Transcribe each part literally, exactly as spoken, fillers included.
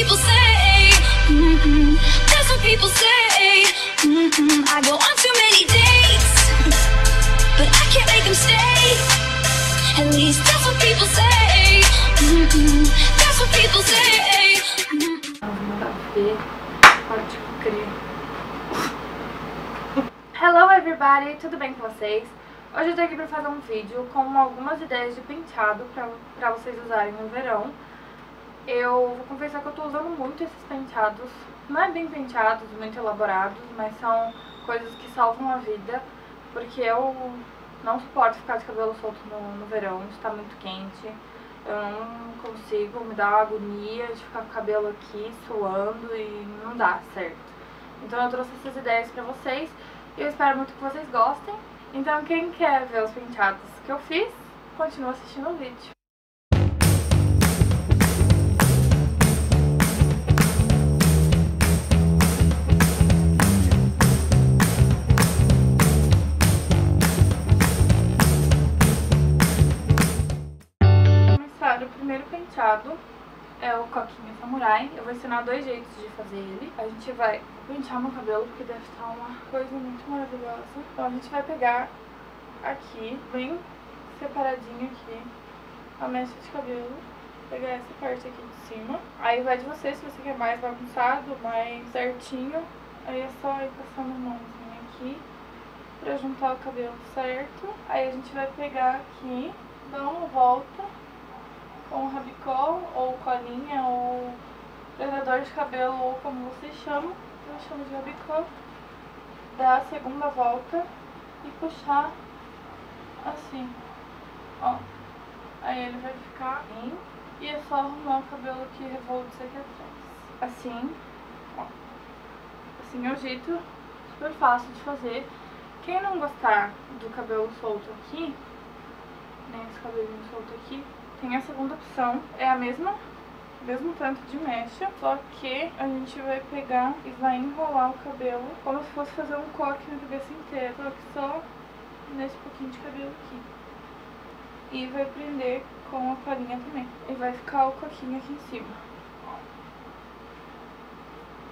people say. Mm-mm. That's what people say. Mm-mm. I go on too many dates, but I can't make them stay. At least that's what people say. Mm-mm. That's what people say. Hello everybody, tudo bem com vocês? Hoje eu tô aqui pra fazer um vídeo com algumas ideias de penteado pra, pra vocês usarem no verão. Eu vou confessar que eu tô usando muito esses penteados, não é bem penteados, muito elaborados, mas são coisas que salvam a vida, porque eu não suporto ficar de cabelo solto no, no verão, está muito quente, eu não consigo, me dá uma agonia de ficar com o cabelo aqui suando e não dá certo. Então eu trouxe essas ideias pra vocês e eu espero muito que vocês gostem. Então quem quer ver os penteados que eu fiz, continua assistindo o vídeo. Vou começar o primeiro penteado, é o coquinha samurai. Eu vou ensinar dois jeitos de fazer ele. A gente vai pentear meu cabelo, porque deve estar uma coisa muito maravilhosa. Então a gente vai pegar aqui, bem separadinho aqui, a mecha de cabelo. Pegar essa parte aqui de cima. Aí vai de você, se você quer mais bagunçado, mais certinho. Aí é só ir passando a mãozinha aqui, pra juntar o cabelo certo. Aí a gente vai pegar aqui, dá uma volta com rabicol, ou colinha, ou prendedor de cabelo, ou como vocês chamam, eu chamo de rabicol, dá a segunda volta e puxar assim, ó, aí ele vai ficar assim, e é só arrumar o cabelo aqui revolto aqui atrás, assim, ó, assim é o jeito super fácil de fazer. Quem não gostar do cabelo solto aqui, nem esse cabelinho solto aqui, tem a segunda opção, é a mesma, mesmo tanto de mecha, só que a gente vai pegar e vai enrolar o cabelo como se fosse fazer um coque na cabeça inteira, só que só nesse pouquinho de cabelo aqui. E vai prender com a colinha também. E vai ficar o coquinho aqui em cima.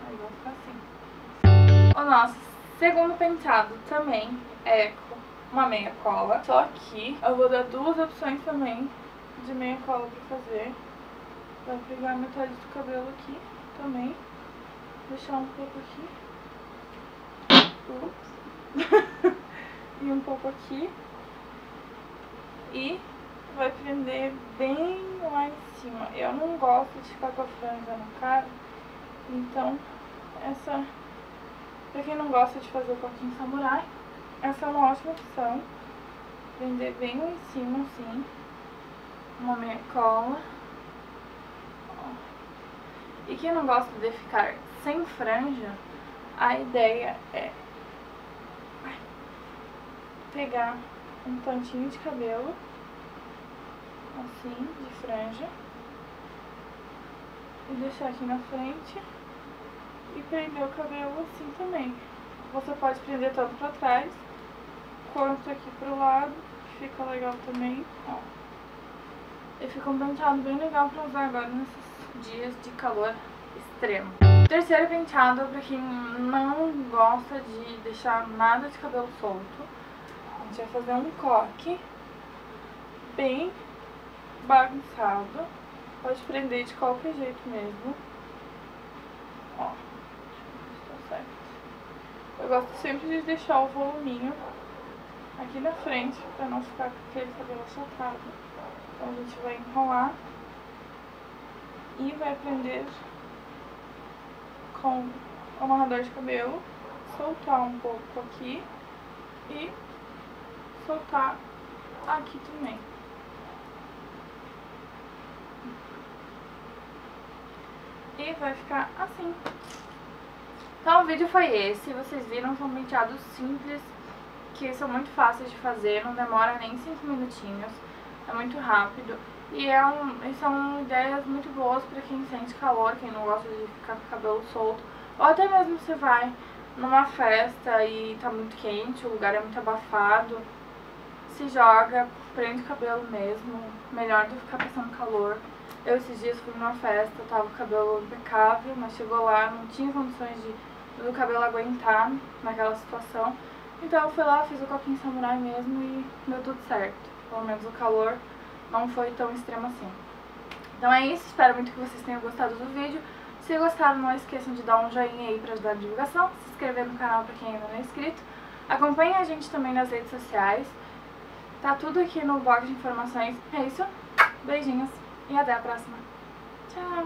Aí vai ficar assim. O nosso segundo penteado também é uma meia cola, só que eu vou dar duas opções também de meia cola pra fazer. Vou pegar metade do cabelo aqui também, deixar um pouco aqui, ups, e um pouco aqui, e vai prender bem lá em cima. Eu não gosto de ficar com a franja na cara, então essa, pra quem não gosta de fazer o coquinho samurai, essa é uma ótima opção, prender bem lá em cima assim. Uma meia cola. E quem não gosta de ficar sem franja, a ideia é pegar um tantinho de cabelo, assim, de franja, e deixar aqui na frente e prender o cabelo assim também. Você pode prender tanto pra trás quanto aqui pro lado, fica legal também, ó. E fica um penteado bem legal pra usar agora nesses dias de calor extremo. Terceiro penteado é pra quem não gosta de deixar nada de cabelo solto. A gente vai fazer um coque bem bagunçado. Pode prender de qualquer jeito mesmo. Ó, está certo. Eu gosto sempre de deixar o voluminho aqui na frente pra não ficar com aquele cabelo soltado. Então a gente vai enrolar e vai prender com o amarrador de cabelo, soltar um pouco aqui e soltar aqui também. E vai ficar assim. Então o vídeo foi esse, vocês viram, são penteados simples, que são muito fáceis de fazer, não demora nem cinco minutinhos. É muito rápido e é um, são ideias muito boas para quem sente calor, quem não gosta de ficar com o cabelo solto. Ou até mesmo você vai numa festa e tá muito quente, o lugar é muito abafado, se joga, prende o cabelo mesmo, melhor do que ficar passando calor. Eu esses dias fui numa festa, tava com o cabelo impecável, mas chegou lá, não tinha condições de do cabelo aguentar naquela situação. Então eu fui lá, fiz o coquinho samurai mesmo e deu tudo certo. Pelo menos o calor não foi tão extremo assim. Então é isso, espero muito que vocês tenham gostado do vídeo. Se gostaram, não esqueçam de dar um joinha aí pra ajudar a divulgação, se inscrever no canal pra quem ainda não é inscrito. Acompanhe a gente também nas redes sociais. Tá tudo aqui no blog de informações. É isso, beijinhos e até a próxima. Tchau!